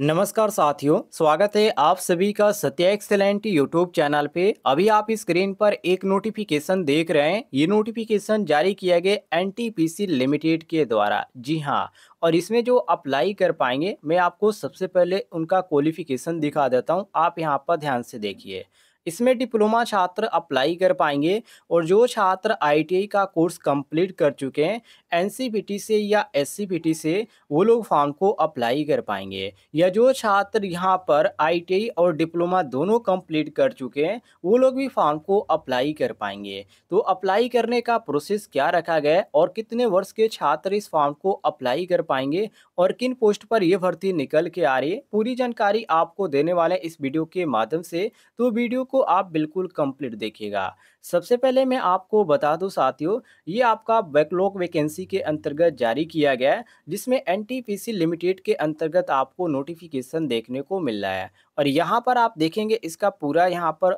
नमस्कार साथियों, स्वागत है आप सभी का सत्या एक्सेलेंट यूट्यूब चैनल पे। अभी आप स्क्रीन पर एक नोटिफिकेशन देख रहे हैं। ये नोटिफिकेशन जारी किया गया एनटीपीसी लिमिटेड के द्वारा। जी हाँ, और इसमें जो अप्लाई कर पाएंगे मैं आपको सबसे पहले उनका क्वालिफिकेशन दिखा देता हूँ। आप यहाँ पर ध्यान से देखिए। इसमें डिप्लोमा छात्र अप्लाई कर पाएंगे और जो छात्र आईटीआई का कोर्स कंप्लीट कर चुके हैं एनसीवीटी से या एससीवीटी से, वो लोग फॉर्म को अप्लाई कर पाएंगे। या जो छात्र यहां पर आईटीआई और डिप्लोमा दोनों कंप्लीट कर चुके हैं वो लोग भी फॉर्म को अप्लाई कर पाएंगे। तो अप्लाई करने का प्रोसेस क्या रखा गया और कितने वर्ष के छात्र इस फॉर्म को अप्लाई कर पाएंगे और किन पोस्ट पर यह भर्ती निकल के आ रही है, पूरी जानकारी आपको देने वाले हैं इस वीडियो के माध्यम से। तो वीडियो को आप बिल्कुल कंप्लीट देखिएगा। सबसे पहले मैं आपको बता दूं साथियों, ये आपका बैकलॉग वैकेंसी के अंतर्गत जारी किया गया है, जिसमें एनटीपीसी लिमिटेड के अंतर्गत आपको नोटिफिकेशन देखने को मिल रहा है। और यहाँ पर आप देखेंगे इसका पूरा यहाँ पर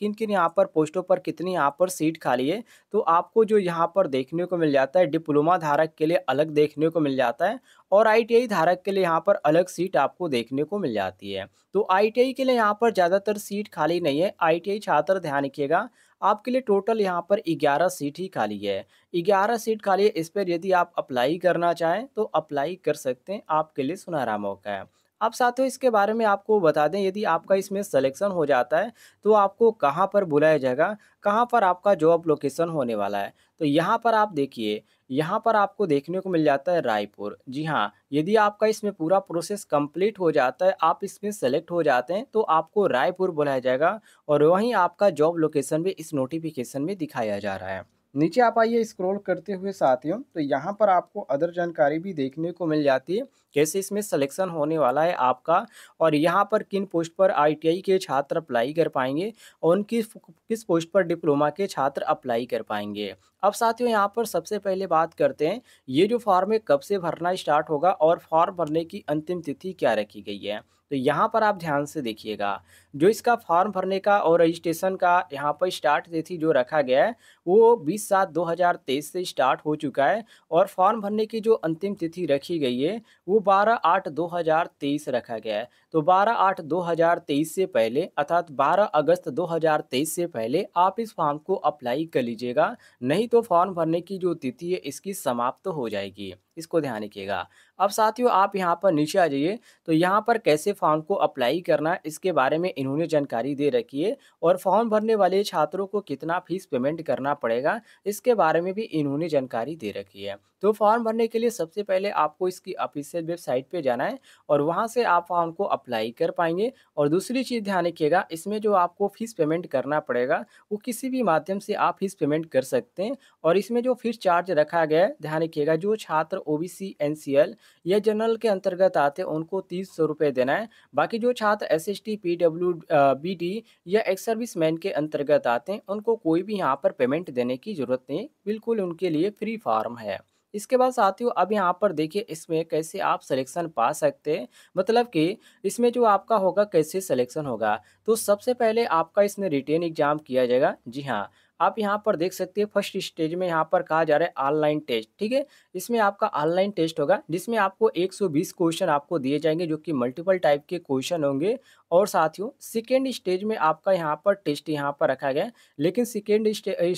किन किन यहाँ पर पोस्टों पर कितनी यहाँ पर सीट खाली है। तो आपको जो यहाँ पर देखने को मिल जाता है, डिप्लोमा धारक के लिए अलग देखने को मिल जाता है और आईटीआई धारक के लिए यहाँ पर अलग सीट आपको देखने को मिल जाती है। तो आईटीआई के लिए यहाँ पर ज़्यादातर सीट खाली नहीं है। आईटीआई छात्र ध्यान रखिएगा, आपके लिए टोटल यहाँ पर 11 सीट ही खाली है। 11 सीट खाली है, इस पर यदि आप अप्लाई करना चाहें तो अप्लाई कर सकते हैं, आपके लिए सुनहरा मौका है। अब साथियों इसके बारे में आपको बता दें, यदि आपका इसमें सिलेक्शन हो जाता है तो आपको कहाँ पर बुलाया जाएगा, कहाँ पर आपका जॉब लोकेशन होने वाला है। तो यहाँ पर आप देखिए, यहाँ पर आपको देखने को मिल जाता है रायपुर। जी हाँ, यदि आपका इसमें पूरा प्रोसेस कंप्लीट हो जाता है, आप इसमें सेलेक्ट हो जाते हैं तो आपको रायपुर बुलाया जाएगा और वहीं आपका जॉब लोकेशन भी इस नोटिफिकेशन में दिखाया जा रहा है। नीचे आप आइए स्क्रॉल करते हुए साथियों, तो यहाँ पर आपको अदर जानकारी भी देखने को मिल जाती है, कैसे इसमें सिलेक्शन होने वाला है आपका और यहाँ पर किन पोस्ट पर आईटीआई के छात्र अप्लाई कर पाएंगे और उनकी किस पोस्ट पर डिप्लोमा के छात्र अप्लाई कर पाएंगे। अब साथियों यहाँ पर सबसे पहले बात करते हैं, ये जो फॉर्म है कब से भरना स्टार्ट होगा और फॉर्म भरने की अंतिम तिथि क्या रखी गई है। तो यहाँ पर आप ध्यान से देखिएगा, जो इसका फॉर्म भरने का और रजिस्ट्रेशन का यहाँ पर स्टार्ट तिथि जो रखा गया है वो 20/7/2023 से स्टार्ट हो चुका है और फॉर्म भरने की जो अंतिम तिथि रखी गई है वो 12/8/2023 रखा गया है। तो 12/8/2023 से पहले अर्थात 12 अगस्त 2023 से पहले आप इस फॉर्म को अप्लाई कर लीजिएगा, नहीं तो फॉर्म भरने की जो तिथि है इसकी समाप्त हो जाएगी, इसको ध्यान रखिएगा। अब साथियों आप यहाँ पर नीचे आ जाइए, तो यहाँ पर कैसे फॉर्म को अप्लाई करना है इसके बारे में इन्होंने जानकारी दे रखी है और फॉर्म भरने वाले छात्रों को कितना फीस पेमेंट करना पड़ेगा इसके बारे में भी इन्होंने जानकारी दे रखी है। तो फॉर्म भरने के लिए सबसे पहले आपको इसकी ऑफिशियल वेबसाइट पे जाना है और वहाँ से आप फॉर्म को अप्लाई कर पाएंगे। और दूसरी चीज़ ध्यान रखिएगा, इसमें जो आपको फीस पेमेंट करना पड़ेगा वो किसी भी माध्यम से आप फीस पेमेंट कर सकते हैं। और इसमें जो फीस चार्ज रखा गया है, ध्यान रखिएगा, जो छात्र ओबीसी एनसीएल या जनरल के अंतर्गत आते हैं उनको 300 रुपये देना है। बाकी जो छात्र एसएसटी पीडब्ल्यूडी या एक्स सर्विसमैन के अंतर्गत आते हैं उनको कोई भी यहाँ पर पेमेंट देने की ज़रूरत नहीं, बिल्कुल उनके लिए फ्री फॉर्म है। इसके बाद साथियों अब यहाँ पर देखिए, इसमें कैसे आप सिलेक्शन पा सकते हैं, मतलब कि इसमें जो आपका होगा कैसे सिलेक्शन होगा। तो सबसे पहले आपका इसमें रिटेन एग्ज़ाम किया जाएगा। जी हाँ, आप यहाँ पर देख सकते हैं फर्स्ट स्टेज में यहाँ पर कहा जा रहा है ऑनलाइन टेस्ट, ठीक है। इसमें आपका ऑनलाइन टेस्ट होगा जिसमें आपको 120 क्वेश्चन आपको दिए जाएंगे जो कि मल्टीपल टाइप के क्वेश्चन होंगे। और साथियों सेकेंड स्टेज में आपका यहाँ पर टेस्ट यहाँ पर रखा गया, लेकिन सेकेंड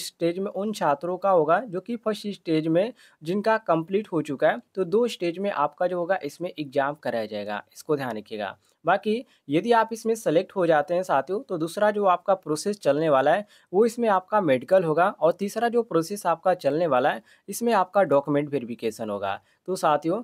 स्टेज में उन छात्रों का होगा जो कि फर्स्ट स्टेज में जिनका कंप्लीट हो चुका है। तो 2 स्टेज में आपका जो होगा इसमें एग्जाम कराया जाएगा, इसको ध्यान रखिएगा। बाकी यदि आप इसमें सेलेक्ट हो जाते हैं साथियों तो दूसरा जो आपका प्रोसेस चलने वाला है वो इसमें आपका मेडिकल होगा और तीसरा जो प्रोसेस आपका चलने वाला है इसमें आपका डॉक्यूमेंट वेरिफिकेशन होगा। तो साथियों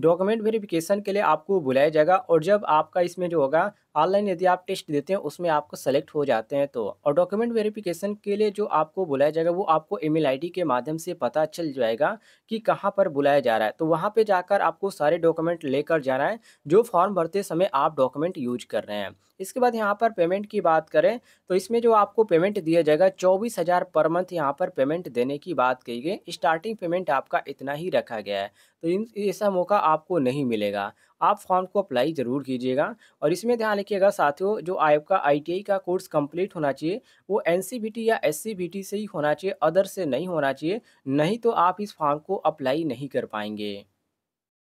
डॉक्यूमेंट वेरिफिकेशन के लिए आपको बुलाया जाएगा और जब आपका इसमें जो होगा ऑनलाइन यदि आप टेस्ट देते हैं उसमें आपको सेलेक्ट हो जाते हैं तो, और डॉक्यूमेंट वेरिफिकेशन के लिए जो आपको बुलाया जाएगा वो आपको ईमेल आईडी के माध्यम से पता चल जाएगा कि कहाँ पर बुलाया जा रहा है। तो वहाँ पे जाकर आपको सारे डॉक्यूमेंट लेकर जाना है जो फॉर्म भरते समय आप डॉक्यूमेंट यूज कर रहे हैं। इसके बाद यहाँ पर पेमेंट की बात करें तो इसमें जो आपको पेमेंट दिया जाएगा 24,000 पर मंथ यहाँ पर पेमेंट देने की बात कही गई। स्टार्टिंग पेमेंट आपका इतना ही रखा गया है, तो ऐसा मौका आपको नहीं मिलेगा। आप फॉर्म को अप्लाई ज़रूर कीजिएगा और इसमें ध्यान रखिएगा साथियों, जो आपका आईटीआई का कोर्स कंप्लीट होना चाहिए वो एनसीवीटी या एससीवीटी से ही होना चाहिए, अदर से नहीं होना चाहिए, नहीं तो आप इस फॉर्म को अप्लाई नहीं कर पाएंगे।